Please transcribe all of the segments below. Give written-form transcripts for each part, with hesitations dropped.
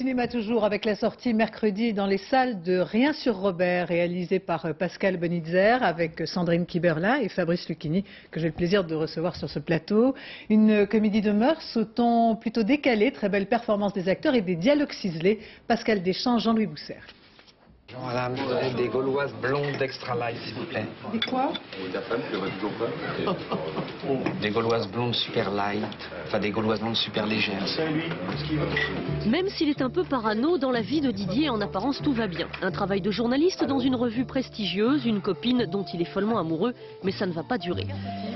Cinéma toujours avec la sortie mercredi dans les salles de Rien sur Robert, réalisé par Pascal Bonitzer avec Sandrine Kiberlain et Fabrice Luchini, que j'ai le plaisir de recevoir sur ce plateau. Une comédie de mœurs au ton plutôt décalé, très belle performance des acteurs et des dialogues ciselés. Pascal Deschamps, Jean-Louis Bousser. Madame, je voudrais des gauloises blondes extra light, s'il vous plaît. Des quoi? Des gauloises blondes super light, enfin des gauloises blondes super légères. Même s'il est un peu parano, dans la vie de Didier, en apparence, tout va bien. Un travail de journaliste dans une revue prestigieuse, une copine dont il est follement amoureux, mais ça ne va pas durer.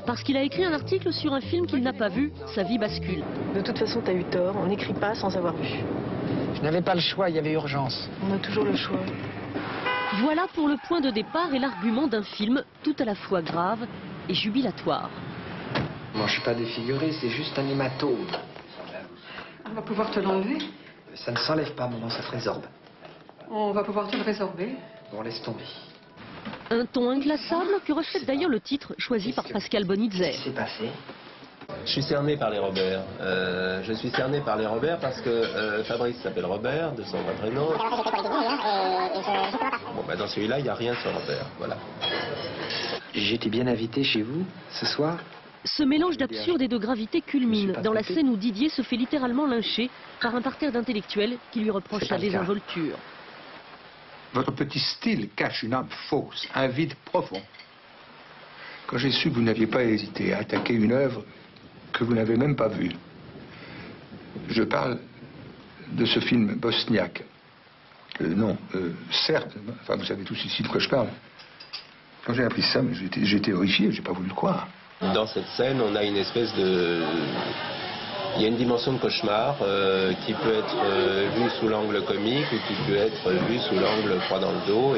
Parce qu'il a écrit un article sur un film qu'il n'a pas vu, sa vie bascule. De toute façon, t'as eu tort, on n'écrit pas sans avoir vu. Je n'avais pas le choix, il y avait urgence. On a toujours le choix. Voilà pour le point de départ et l'argument d'un film tout à la fois grave et jubilatoire. Moi, je suis pas défiguré, c'est juste un hématome. On va pouvoir te l'enlever. Ça ne s'enlève pas, maman, ça se résorbe. On va pouvoir te le résorber. Bon, laisse tomber. Un ton inclassable que reflète d'ailleurs le titre choisi par Pascal Bonitzer. Qu'est-ce qui s'est passé ? Je suis cerné par les Robert. Parce que Fabrice s'appelle Robert, de son vrai prénom. Bon, bah dans celui-là, il n'y a rien sur Robert. Voilà. J'étais bien invité chez vous ce soir. Ce mélange d'absurde et de gravité culmine dans la scène où Didier se fait littéralement lyncher par un parterre d'intellectuels qui lui reproche sa désinvolture. Votre petit style cache une âme fausse, un vide profond. Quand j'ai su que vous n'aviez pas hésité à attaquer une œuvre que vous n'avez même pas vue, je parle de ce film bosniaque, serbe, enfin vous savez tous ici de quoi je parle. Quand j'ai appris ça, j'étais horrifié, j'ai pas voulu le croire. Dans cette scène, on a une espèce de... Il y a une dimension de cauchemar qui peut être vue sous l'angle comique ou qui peut être vue sous l'angle froid dans le dos.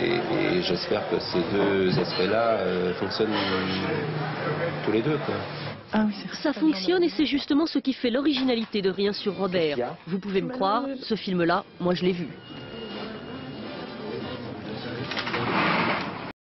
Et j'espère que ces deux aspects-là fonctionnent tous les deux, quoi. Ah oui, ça fonctionne et c'est justement ce qui fait l'originalité de Rien sur Robert. Vous pouvez me croire, ce film-là, moi je l'ai vu.